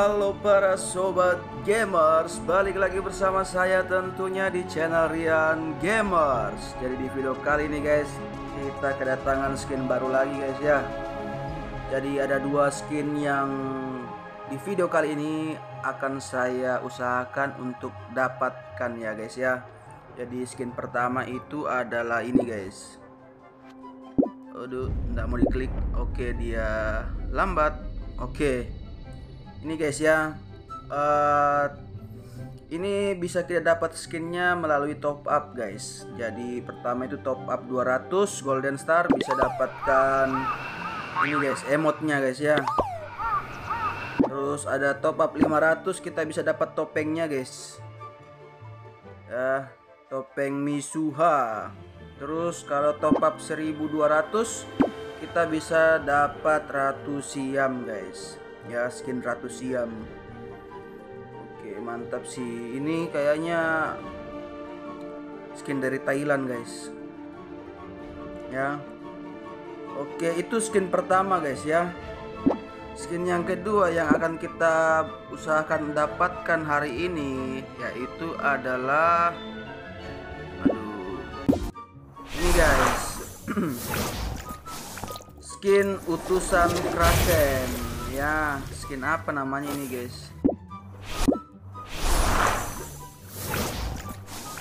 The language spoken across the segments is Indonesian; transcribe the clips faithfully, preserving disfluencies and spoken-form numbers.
Halo para sobat gamers, balik lagi bersama saya tentunya di channel Rian Gamers. Jadi di video kali ini guys, kita kedatangan skin baru lagi guys ya. Jadi ada dua skin yang di video kali ini akan saya usahakan untuk dapatkan ya guys ya. Jadi skin pertama itu adalah ini guys. Aduh, nggak mau diklik. Oke, dia lambat. Oke. Ini guys ya, uh, ini bisa kita dapat skinnya melalui top up guys. Jadi pertama itu top up dua ratus golden star, bisa dapatkan ini guys, emotnya guys ya. Terus ada top up lima ratus, kita bisa dapat topengnya guys ya, topeng Misuha. Terus kalau top up seribu dua ratus, kita bisa dapat Ratu Siam guys ya, skin Ratu Siam. Oke, mantap sih. Ini kayaknya skin dari Thailand guys ya. Oke, itu skin pertama guys ya. Skin yang kedua yang akan kita usahakan dapatkan hari ini yaitu adalah, aduh, ini guys skin Utusan Kraken ya. Skin apa namanya ini guys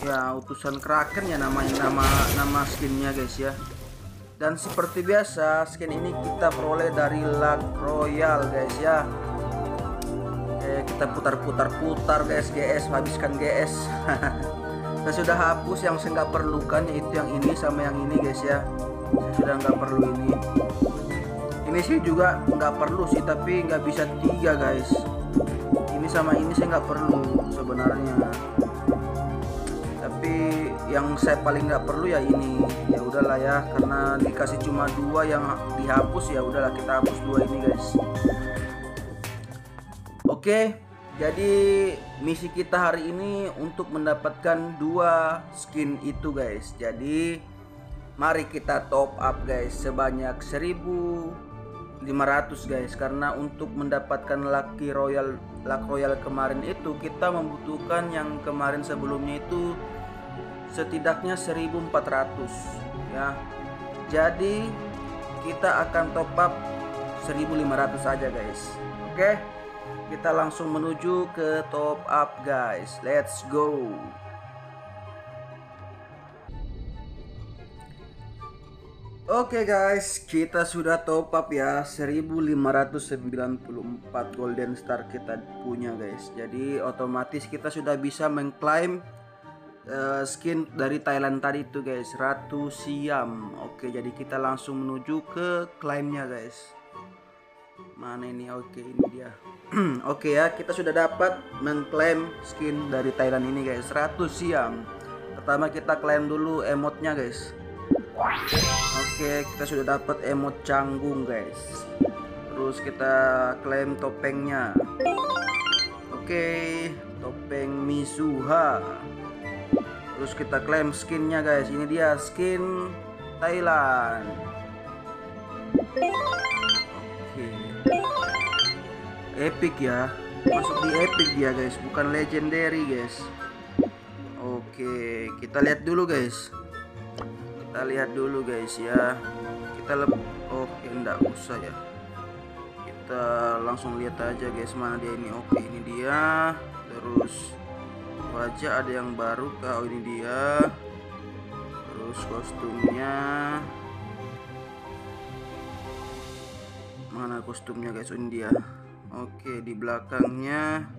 ya, Utusan Kraken ya namanya, nama nama skinnya guys ya. Dan seperti biasa skin ini kita peroleh dari Lucky Royal guys ya. Oke, kita putar-putar-putar guys, G S, habiskan G S. Saya sudah hapus yang saya nggak perlukan, yaitu yang ini sama yang ini guys ya. Saya sudah nggak perlu ini. Ini sih juga nggak perlu sih, tapi nggak bisa tiga guys. Ini sama ini saya nggak perlu sebenarnya, tapi yang saya paling nggak perlu ya ini. Ya udahlah ya, karena dikasih cuma dua yang dihapus, ya udahlah kita hapus dua ini guys. Oke, jadi misi kita hari ini untuk mendapatkan dua skin itu guys. Jadi mari kita top up guys sebanyak seribu lima ratus guys, karena untuk mendapatkan Lucky Royal Lucky Royal kemarin itu kita membutuhkan yang kemarin sebelumnya itu setidaknya seribu empat ratus ya. Jadi kita akan top up seribu lima ratus aja guys. Oke, kita langsung menuju ke top up guys, let's go. Oke guys, kita sudah top up ya, seribu lima ratus sembilan puluh empat golden star kita punya guys. Jadi otomatis kita sudah bisa mengklaim uh, skin dari Thailand tadi itu guys, Ratu Siam. Oke, jadi kita langsung menuju ke klaimnya guys. Mana ini? Oke, ini dia. Oke ya, kita sudah dapat mengklaim skin dari Thailand ini guys, Ratu Siam. Pertama kita klaim dulu emotnya guys. Oke, kita sudah dapat emot canggung guys. Terus kita klaim topengnya. Oke, topeng Misuha. Terus kita klaim skinnya guys. Ini dia skin Thailand. Oke, epic ya. Masuk di epic dia guys, bukan legendary guys. Oke, kita lihat dulu guys. Kita lihat dulu guys ya. Kita lebih oke, enggak usah ya, kita langsung lihat aja guys mana dia ini. Oke, ini dia. Terus wajah ada yang baru kah? Oh, ini dia. Terus kostumnya, mana kostumnya guys? Oh, ini dia. Oke, di belakangnya.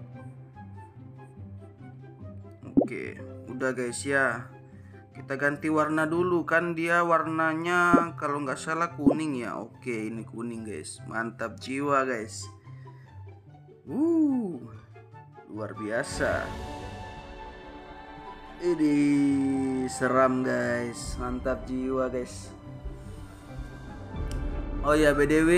Oke, udah guys ya. Kita ganti warna dulu, kan dia warnanya kalau nggak salah kuning ya. Oke, ini kuning guys, mantap jiwa guys. Uh, luar biasa. Ini seram guys, mantap jiwa guys. Oh ya, B D W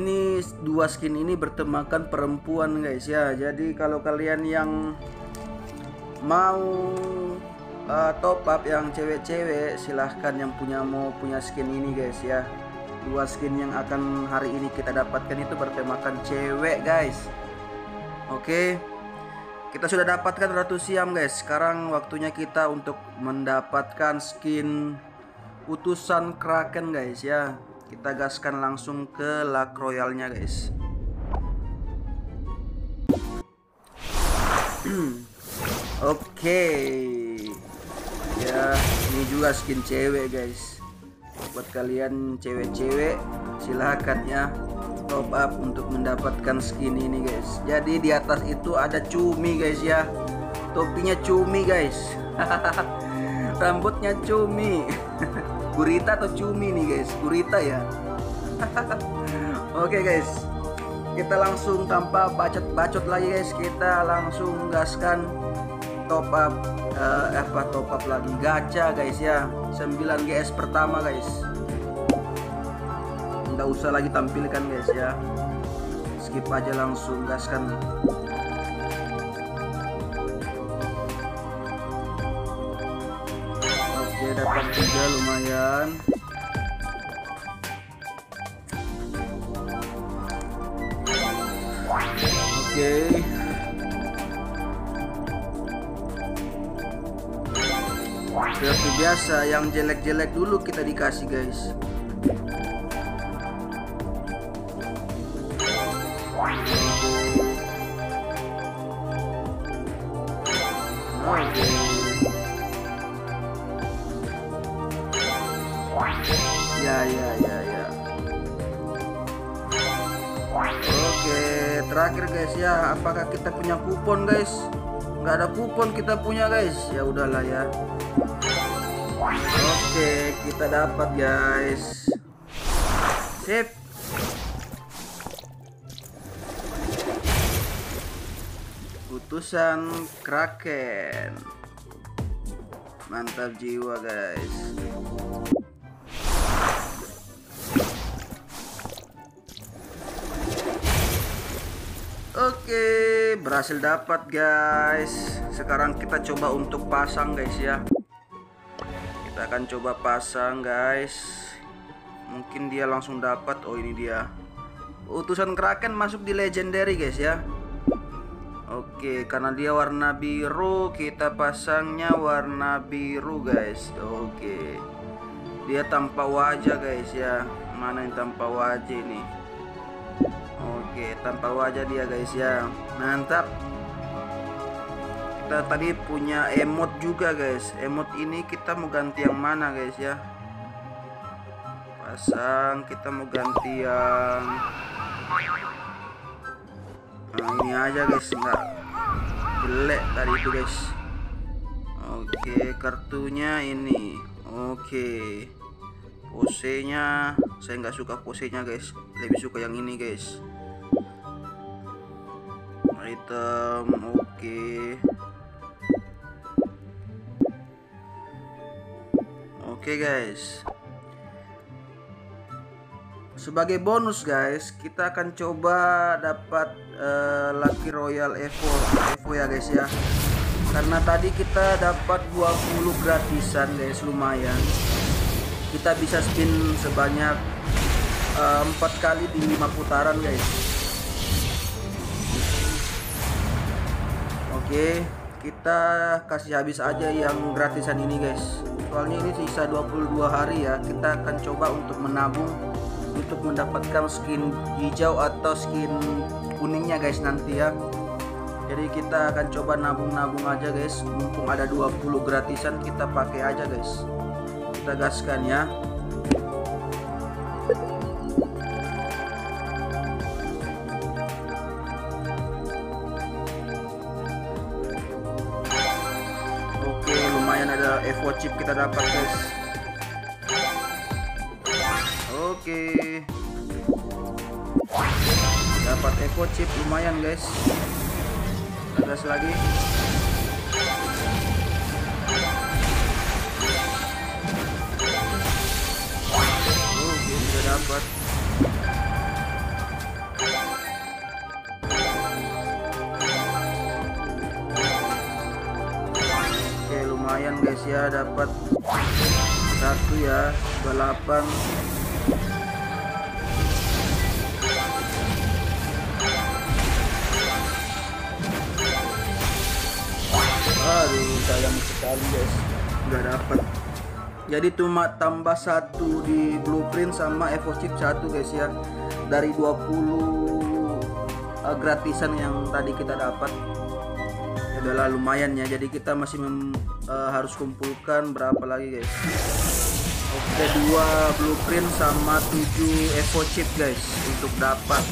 ini dua skin ini bertemakan perempuan guys ya. Jadi kalau kalian yang mau Uh, top up yang cewek-cewek, silahkan yang punya mau punya skin ini guys ya. Dua skin yang akan hari ini kita dapatkan itu bertemakan cewek guys. Oke, kita sudah dapatkan Ratu Siam, guys. Sekarang waktunya kita untuk mendapatkan skin Utusan Kraken, guys, ya. Kita gaskan langsung ke Lucky Royalnya, guys. Oke, ya, ini juga skin cewek, guys. Buat kalian cewek-cewek, silahkan ya top up untuk mendapatkan skin ini, guys. Jadi di atas itu ada cumi, guys, ya. Topinya cumi, guys. Rambutnya cumi. Gurita atau cumi nih, guys? Gurita ya. Oke, guys, kita langsung tanpa bacot-bacot lagi, guys. Kita langsung gaskan top up, uh, apa top up lagi, gacha, guys, ya. Sembilan G S pertama, guys. Nggak usah lagi tampilkan, guys, ya. Skip aja, langsung gaskan. Oke, dapat tiga, lumayan. Oke, seperti biasa, yang jelek-jelek dulu kita dikasih, guys. Ya, ya, ya, ya. Oke, terakhir, guys, ya. Apakah kita punya kupon, guys? Nggak ada kupon kita punya, guys. Ya udahlah ya. Oke, kita dapat, guys. Sip. Utusan Kraken. Mantap jiwa, guys. Oke, berhasil dapat, guys. Sekarang kita coba untuk pasang, guys, ya. Kita akan coba pasang, guys. Mungkin dia langsung dapat. Oh, ini dia. Utusan Kraken masuk di legendary, guys, ya. Oke, karena dia warna biru, kita pasangnya warna biru, guys. Oke. Dia tanpa wajah, guys, ya. Mana yang tanpa wajah ini? Oke, tanpa wajah dia, guys, ya. Mantap. Kita tadi punya emot juga, guys. Emot ini kita mau ganti yang mana, guys, ya? Pasang, kita mau ganti yang nah, ini aja, guys. Enggak jelek tadi itu, guys. Oke, kartunya ini. Oke, posenya saya nggak suka posenya, guys. Lebih suka yang ini, guys. Item, oke. Okay. Oke, okay, guys. Sebagai bonus, guys, kita akan coba dapat uh, Lucky Royal Evo, Evo ya, guys, ya. Karena tadi kita dapat dua puluh gratisan, guys, lumayan. Kita bisa spin sebanyak uh, empat kali di lima putaran, guys. Oke, kita kasih habis aja yang gratisan ini, guys. Soalnya ini sisa dua puluh dua hari ya. Kita akan coba untuk menabung untuk mendapatkan skin hijau atau skin kuningnya, guys, nanti ya. Jadi kita akan coba nabung-nabung aja, guys. Mumpung ada dua puluh gratisan, kita pakai aja, guys. Kita gaskan ya. Ada Evo chip kita dapat, guys. Oke, dapat Evo chip lumayan, guys. Gas lagi. Oke, sudah dapat. Lumayan, guys, ya. Dapat satu ya, dua puluh delapan. Aduh, sayang sekali guys, nggak dapat. Jadi cuma tambah satu di blueprint sama evo chip satu guys ya, dari dua puluh uh, gratisan yang tadi kita dapat. Adalah lumayan ya, jadi kita masih mem, uh, harus kumpulkan berapa lagi guys. Oke, dua blueprint sama tujuh evo chip guys untuk dapat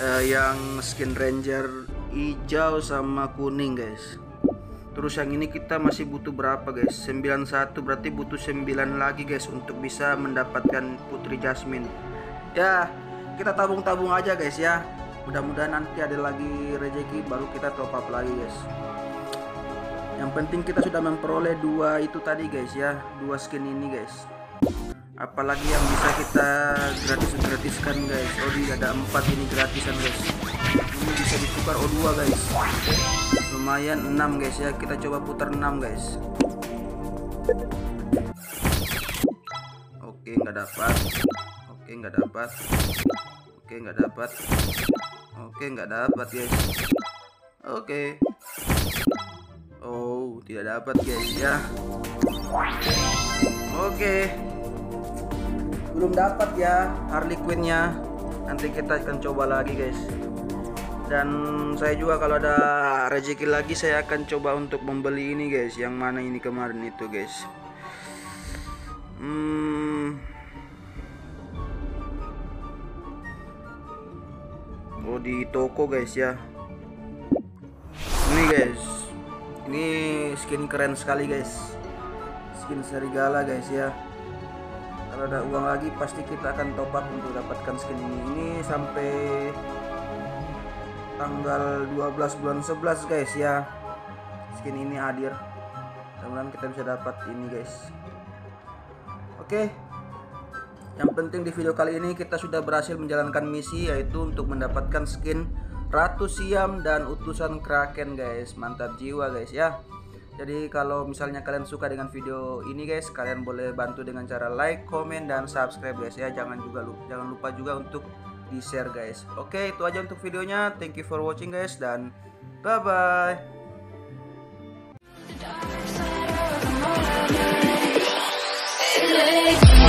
uh, yang skin ranger hijau sama kuning guys. Terus yang ini kita masih butuh berapa guys, sembilan puluh satu, berarti butuh sembilan lagi guys untuk bisa mendapatkan Putri Jasmine ya. Kita tabung-tabung aja guys ya, mudah-mudahan nanti ada lagi rezeki baru kita top up lagi guys. Yang penting kita sudah memperoleh dua itu tadi guys ya, dua skin ini guys. Apalagi yang bisa kita gratis-gratiskan guys. Oh iya, ada empat ini gratisan guys. Ini bisa ditukar O dua guys. Lumayan enam guys ya. Kita coba putar enam guys. Oke, nggak dapat. Oke, nggak dapat. Oke, nggak dapat. Oke, nggak dapat guys. Oke. Oh, tidak dapat guys ya. Oke. Belum dapat ya Harley Quinn-nya, nanti kita akan coba lagi guys. Dan saya juga kalau ada rezeki lagi saya akan coba untuk membeli ini guys, yang mana ini kemarin itu guys. hmm. Oh, di toko guys ya, ini guys, ini skin keren sekali guys, skin serigala guys ya. Kalau ada uang lagi pasti kita akan top up untuk dapatkan skin ini. Ini sampai tanggal dua belas bulan sebelas guys ya, skin ini hadir. Mudah-mudahan kita bisa dapat ini guys. Oke, yang penting di video kali ini kita sudah berhasil menjalankan misi, yaitu untuk mendapatkan skin Ratu Siam dan Utusan Kraken guys. Mantap jiwa guys ya. Jadi kalau misalnya kalian suka dengan video ini guys, kalian boleh bantu dengan cara like, komen, dan subscribe guys ya. Jangan juga lupa, jangan lupa juga untuk di share guys. Oke, itu aja untuk videonya. Thank you for watching guys, dan bye bye.